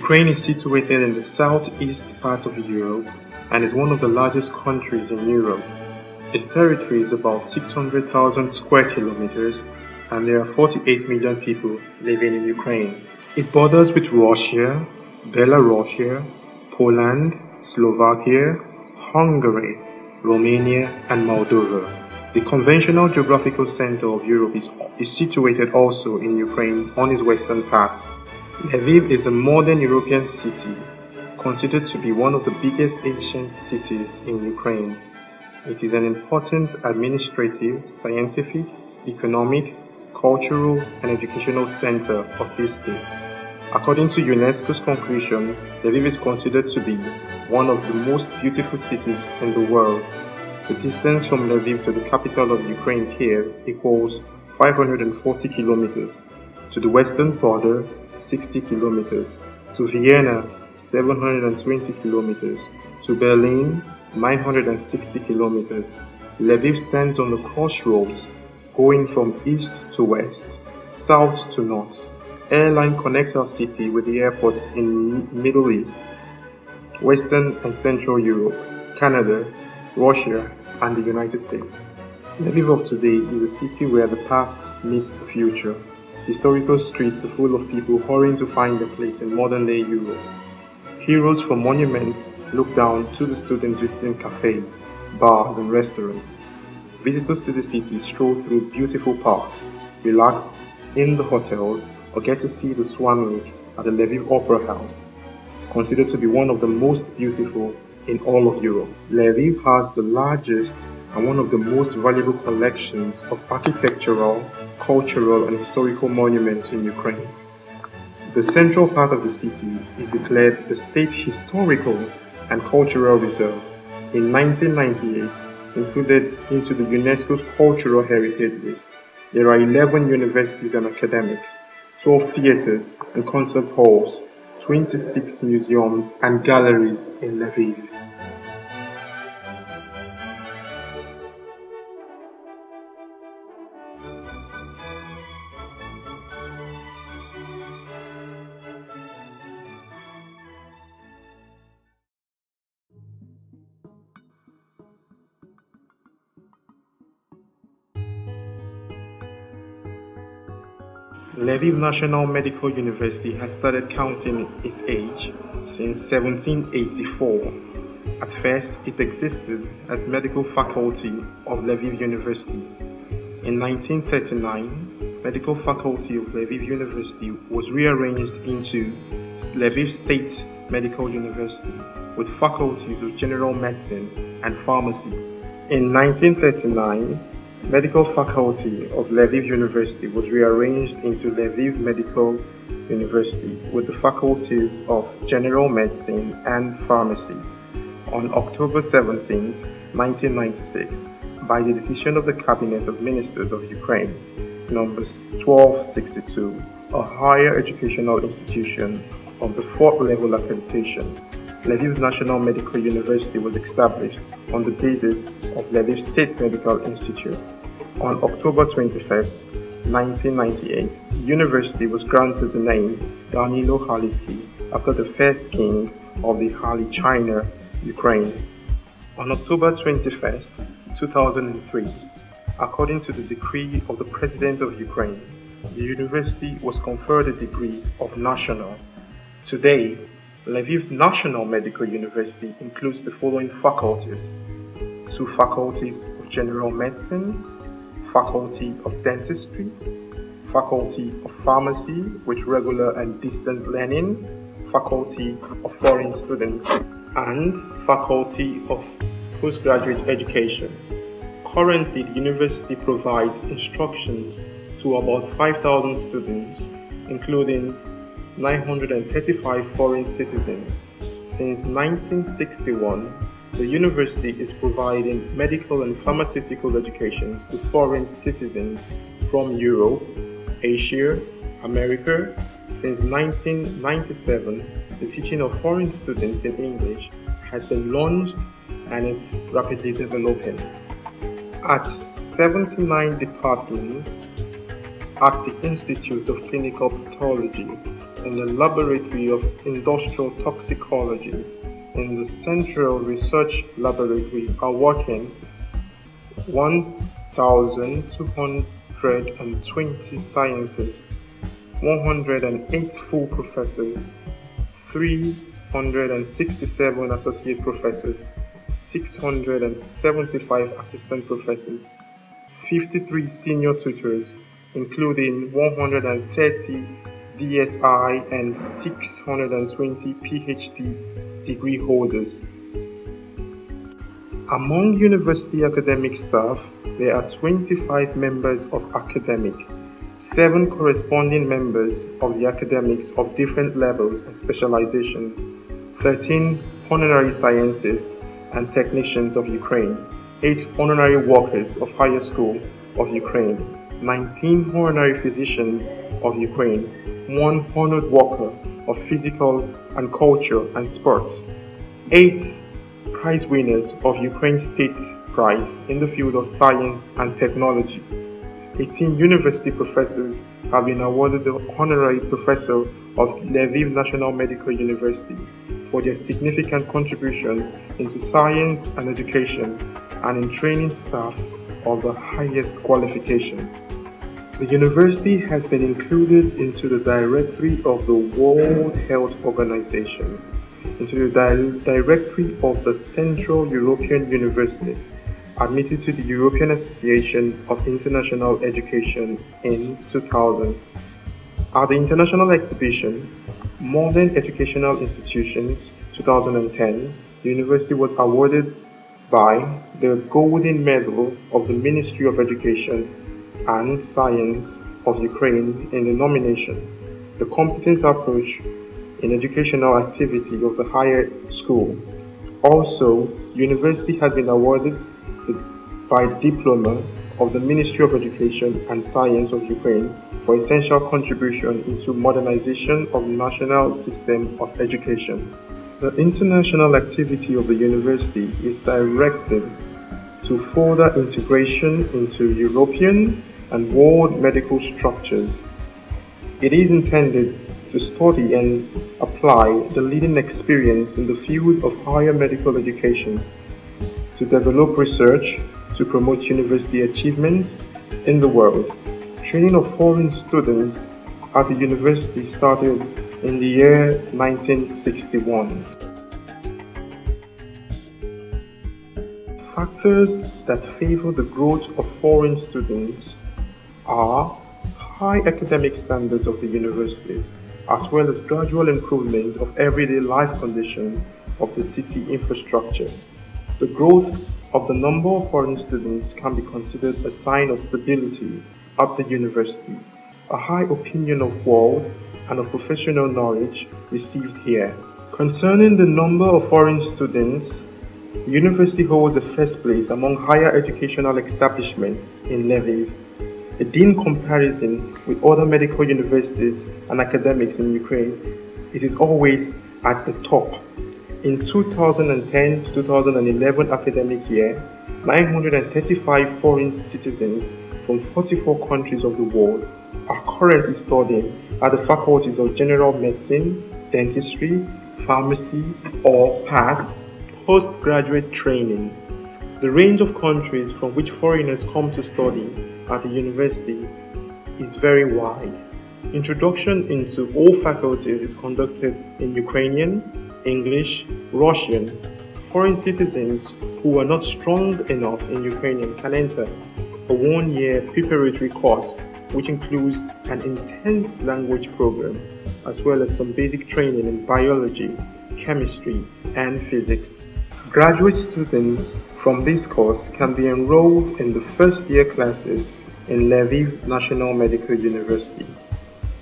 Ukraine is situated in the southeast part of Europe and is one of the largest countries in Europe. Its territory is about 600,000 square kilometers and there are 48 million people living in Ukraine. It borders with Russia, Belarus, Poland, Slovakia, Hungary, Romania and Moldova. The conventional geographical center of Europe is situated also in Ukraine on its western part. Lviv is a modern European city, considered to be one of the biggest ancient cities in Ukraine. It is an important administrative, scientific, economic, cultural and educational center of this state. According to UNESCO's conclusion, Lviv is considered to be one of the most beautiful cities in the world. The distance from Lviv to the capital of Ukraine, Kiev, equals 540 kilometers, to the western border, 60 kilometers, to Vienna, 720 kilometers, to Berlin, 960 kilometers. Lviv stands on the crossroads, going from east to west, south to north. Airline connects our city with the airports in Middle East, Western and Central Europe, Canada, Russia and the United States. Lviv of today is a city where the past meets the future. Historical streets are full of people hurrying to find their place in modern-day Europe. Heroes from monuments look down to the students visiting cafes, bars and restaurants. Visitors to the city stroll through beautiful parks, relax in the hotels or get to see the Swan Lake at the Lviv Opera House, considered to be one of the most beautiful in all of Europe. Lviv has the largest and one of the most valuable collections of architectural, cultural and historical monuments in Ukraine. The central part of the city is declared a state historical and cultural reserve in 1998, included into the UNESCO's cultural heritage list. There are 11 universities and academics, 12 theaters and concert halls, 26 museums and galleries in Lviv. Lviv National Medical University has started counting its age since 1784. At first, it existed as Medical Faculty of Lviv University. In 1939, Medical Faculty of Lviv University was rearranged into Lviv State Medical University with faculties of General Medicine and Pharmacy. In 1939, Medical Faculty of Lviv University was rearranged into Lviv Medical University with the faculties of General Medicine and Pharmacy. On October 17, 1996, by the decision of the Cabinet of Ministers of Ukraine, number 1262, a higher educational institution of the fourth level accreditation, Lviv National Medical University was established on the basis of Lviv State Medical Institute. On October 21, 1998, the university was granted the name Danilo Halyksy after the first king of the Halychina, Ukraine. On October 21, 2003, according to the decree of the President of Ukraine, the university was conferred a degree of national. Today, Lviv National Medical University includes the following faculties: 2 faculties of General Medicine, Faculty of Dentistry, Faculty of Pharmacy with regular and distant learning, Faculty of Foreign Students, and Faculty of Postgraduate Education. Currently, the university provides instructions to about 5,000 students, including 935 foreign citizens. Since 1961, the university is providing medical and pharmaceutical educations to foreign citizens from Europe, Asia, America. Since 1997, the teaching of foreign students in English has been launched and is rapidly developing. At 79 departments at the Institute of Clinical Pathology, in the Laboratory of Industrial Toxicology in the Central Research Laboratory are working 1,220 scientists, 108 full professors, 367 associate professors, 675 assistant professors, 53 senior tutors, including 130 DSI and 620 PhD degree holders. Among university academic staff, there are 25 members of academic, 7 corresponding members of the academics of different levels and specializations, 13 honorary scientists and technicians of Ukraine, 8 honorary workers of higher school of Ukraine, 19 honorary physicians of Ukraine, 1 honored worker of physical and culture and sports, 8 prize winners of Ukraine State Prize in the field of science and technology. 18 university professors have been awarded the Honorary Professor of Lviv National Medical University for their significant contribution into science and education and in training staff of the highest qualification. The university has been included into the Directory of the World Health Organization, into the Directory of the Central European Universities, admitted to the European Association of International Education in 2000. At the International Exhibition, Modern Educational Institutions 2010, the university was awarded by the Golden Medal of the Ministry of Education and Science of Ukraine in the nomination, The Competence Approach in Educational Activity of the Higher School. Also, university has been awarded by Diploma of the Ministry of Education and Science of Ukraine for essential contribution into modernization of the national system of education. The international activity of the university is directed to further integration into European and world medical structures. It is intended to study and apply the leading experience in the field of higher medical education, to develop research, to promote university achievements in the world. Training of foreign students at the university started in the year 1961. Factors that favor the growth of foreign students are high academic standards of the universities, as well as gradual improvement of everyday life conditions of the city infrastructure. The growth of the number of foreign students can be considered a sign of stability at the university. A high opinion of world and of professional knowledge received here. Concerning the number of foreign students, the university holds the first place among higher educational establishments in Lviv. A dean comparison with other medical universities and academics in Ukraine, it is always at the top. In 2010 to 2011 academic year, 935 foreign citizens from 44 countries of the world are currently studying at the faculties of General Medicine, Dentistry, Pharmacy, or PASS, postgraduate training. The range of countries from which foreigners come to study at the university is very wide. Introduction into all faculties is conducted in Ukrainian, English, Russian. Foreign citizens who are not strong enough in Ukrainian can enter a 1-year preparatory course which includes an intense language program as well as some basic training in biology, chemistry and physics. Graduate students from this course can be enrolled in the first-year classes in Lviv National Medical University.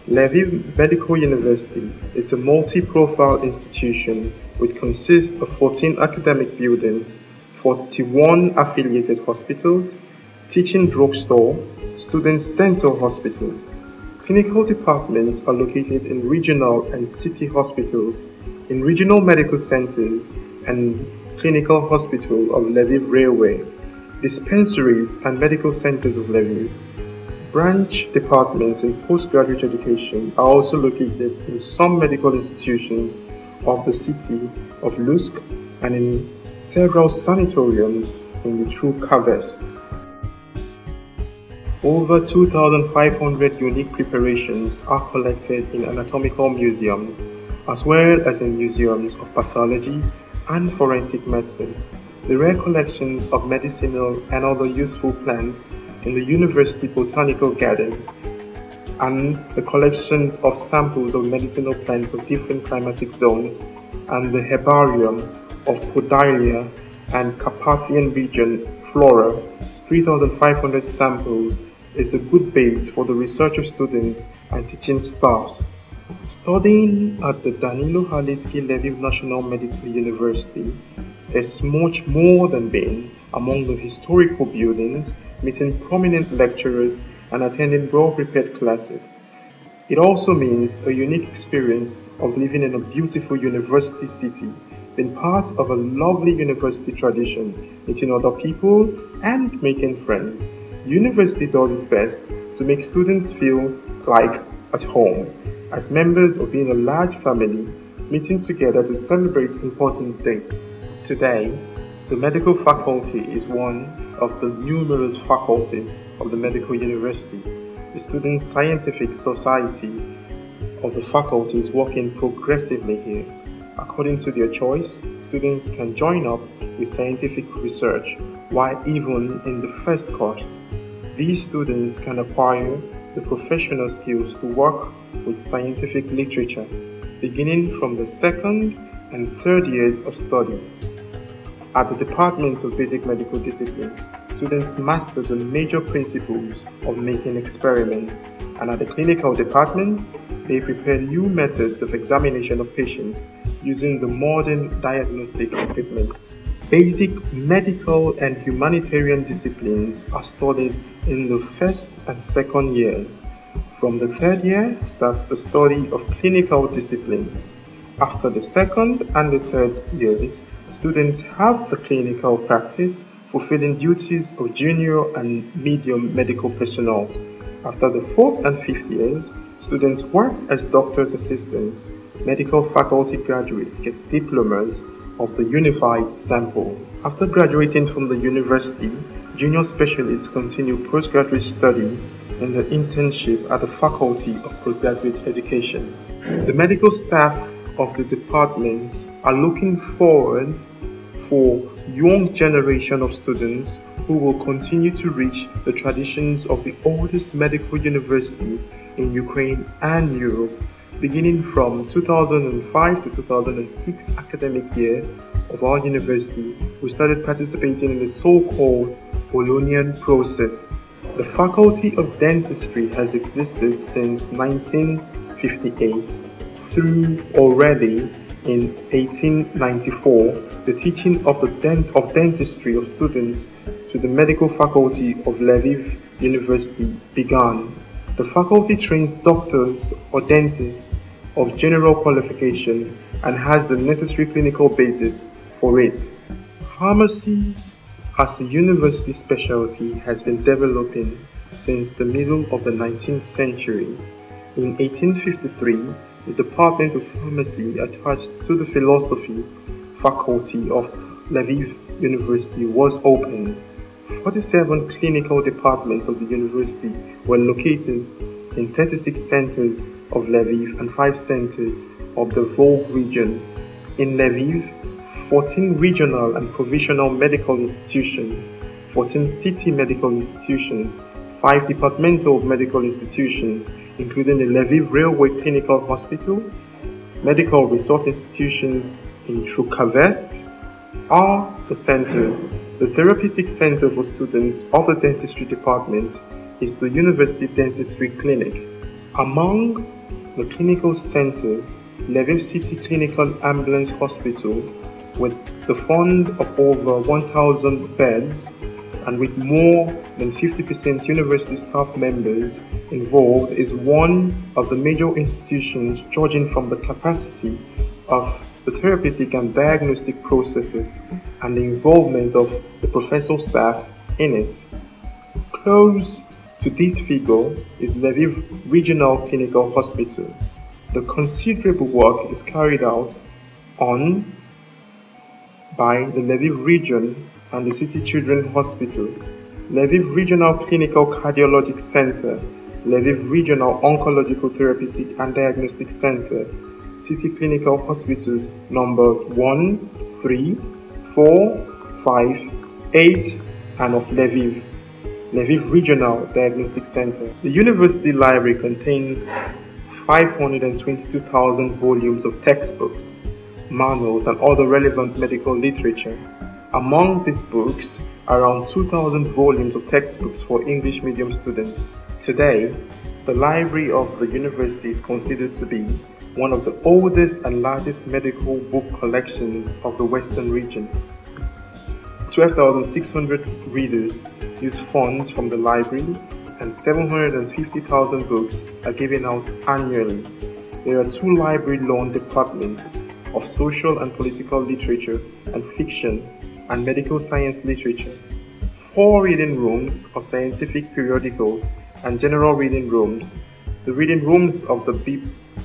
Lviv Medical University is a multi-profile institution which consists of 14 academic buildings, 41 affiliated hospitals, teaching drugstore, students' dental hospital. Clinical departments are located in regional and city hospitals, in regional medical centers and clinical hospital of Lviv Railway, dispensaries and medical centers of Lviv. Branch departments in postgraduate education are also located in some medical institutions of the city of Lusk and in several sanatoriums in the True Cavests. Over 2,500 unique preparations are collected in anatomical museums, as well as in museums of pathology and forensic medicine. The rare collections of medicinal and other useful plants in the University Botanical Gardens and the collections of samples of medicinal plants of different climatic zones and the herbarium of Podylia and Carpathian region flora, 3,500 samples, is a good base for the research of students and teaching staffs. Studying at the Danilo Haliski Levy National Medical University is much more than being among the historical buildings, meeting prominent lecturers, and attending well-prepared classes. It also means a unique experience of living in a beautiful university city, being part of a lovely university tradition, meeting other people, and making friends. University does its best to make students feel like at home, as members of being a large family, meeting together to celebrate important dates. Today, the medical faculty is one of the numerous faculties of the medical university. The Student Scientific Society of the faculty is working progressively here. According to their choice, students can join up with scientific research, while even in the first course, these students can acquire the professional skills to work with scientific literature, beginning from the second and third years of studies. At the Departments of Basic Medical Disciplines, students master the major principles of making experiments, and at the clinical departments, they prepare new methods of examination of patients using the modern diagnostic equipment. Basic medical and humanitarian disciplines are studied in the first and second years. From the third year starts the study of clinical disciplines. After the second and the third years, students have the clinical practice, fulfilling duties of junior and medium medical personnel. After the fourth and fifth years, students work as doctor's assistants. Medical faculty graduates get diplomas of the unified sample. After graduating from the university, junior specialists continue postgraduate study and the internship at the Faculty of Postgraduate Education. The medical staff of the departments are looking forward for young generation of students who will continue to reach the traditions of the oldest medical university in Ukraine and Europe, beginning from 2005 to 2006 academic year of our university, we started participating in the so-called Bolognian process. The Faculty of Dentistry has existed since 1958 through already in 1894, the teaching of dentistry of students to the medical faculty of Lviv University began. The faculty trains doctors or dentists of general qualification and has the necessary clinical basis for it. Pharmacy as a university specialty has been developing since the middle of the 19th century. In 1853, the Department of Pharmacy attached to the Philosophy Faculty of Lviv University was opened. 47 clinical departments of the university were located in 36 centers of Lviv and 5 centers of the Volga region. In Lviv, 14 regional and provisional medical institutions, 14 city medical institutions, 5 departmental medical institutions, including the Lviv Railway Clinical Hospital, medical resort institutions in Trukavest, are the centers. The therapeutic center for students of the dentistry department is the University Dentistry Clinic. Among the clinical centers, Lviv City Clinical Ambulance Hospital, with the fund of over 1,000 beds and with more than 50% university staff members involved, is one of the major institutions judging from the capacity of the therapeutic and diagnostic processes and the involvement of the professional staff in it. Close To this figure is Lviv Regional Clinical Hospital. The considerable work is carried out on by the Lviv Region and the City Children's Hospital, Lviv Regional Clinical Cardiologic Center, Lviv Regional Oncological Therapeutic and Diagnostic Center, City Clinical Hospital number 1, 3, 4, 5, 8 and of Lviv, Lviv Regional Diagnostic Center. The University Library contains 522,000 volumes of textbooks, manuals and other relevant medical literature. Among these books, around 2,000 volumes of textbooks for English medium students. Today, the library of the university is considered to be one of the oldest and largest medical book collections of the Western region. 12,600 readers use funds from the library and 750,000 books are given out annually. There are two library loan departments of social and political literature and fiction and medical science literature, 4 reading rooms of scientific periodicals and general reading rooms, the reading rooms of the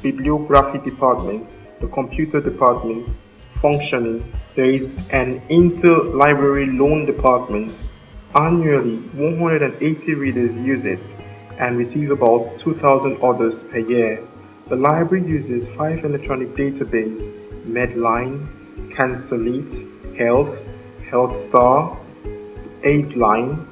bibliography departments, the computer departments, functioning. There is an interlibrary loan department. Annually, 180 readers use it and receive about 2,000 orders per year. The library uses 5 electronic databases: Medline, Cancelite, Health, HealthStar, Aidline.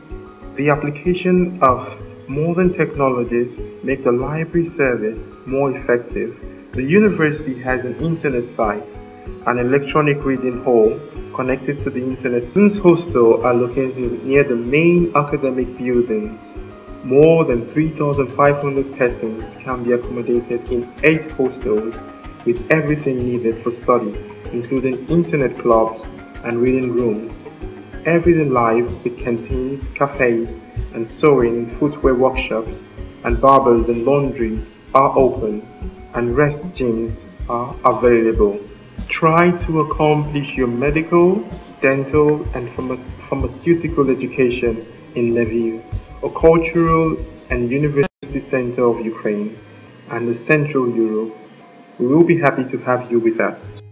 The application of modern technologies make the library service more effective. The university has an internet site, an electronic reading hall connected to the internet. Students' hostels are located near the main academic buildings. More than 3,500 persons can be accommodated in 8 hostels with everything needed for study, including internet clubs and reading rooms. Everything live with canteens, cafes and sewing and footwear workshops, and barbers and laundry are open and rest gyms are available. Try to accomplish your medical, dental and pharmaceutical education in Lviv, a cultural and university center of Ukraine and the Central Europe. We will be happy to have you with us.